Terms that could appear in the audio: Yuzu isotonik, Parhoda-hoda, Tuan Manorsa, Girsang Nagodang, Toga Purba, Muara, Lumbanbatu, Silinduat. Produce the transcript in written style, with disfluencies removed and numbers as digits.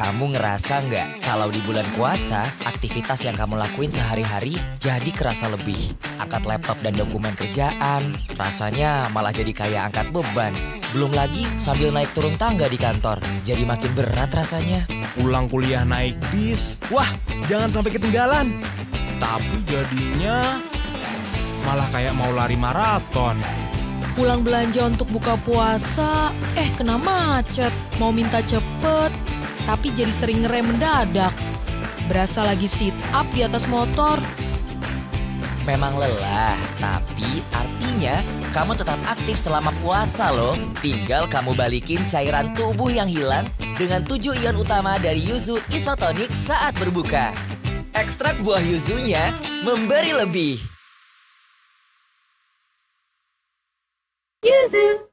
Kamu ngerasa nggak kalau di bulan puasa, aktivitas yang kamu lakuin sehari-hari jadi kerasa lebih? Angkat laptop dan dokumen kerjaan, rasanya malah jadi kayak angkat beban. Belum lagi sambil naik turun tangga di kantor, jadi makin berat rasanya. Pulang kuliah naik bis, wah jangan sampai ketinggalan. Tapi jadinya malah kayak mau lari maraton. Pulang belanja untuk buka puasa, kena macet, mau minta cepet. Tapi jadi sering ngerem mendadak. Berasa lagi sit up di atas motor. Memang lelah, tapi artinya kamu tetap aktif selama puasa loh. Tinggal kamu balikin cairan tubuh yang hilang dengan 7 ion utama dari Yuzu isotonik saat berbuka. Ekstrak buah yuzunya memberi lebih. Yuzu.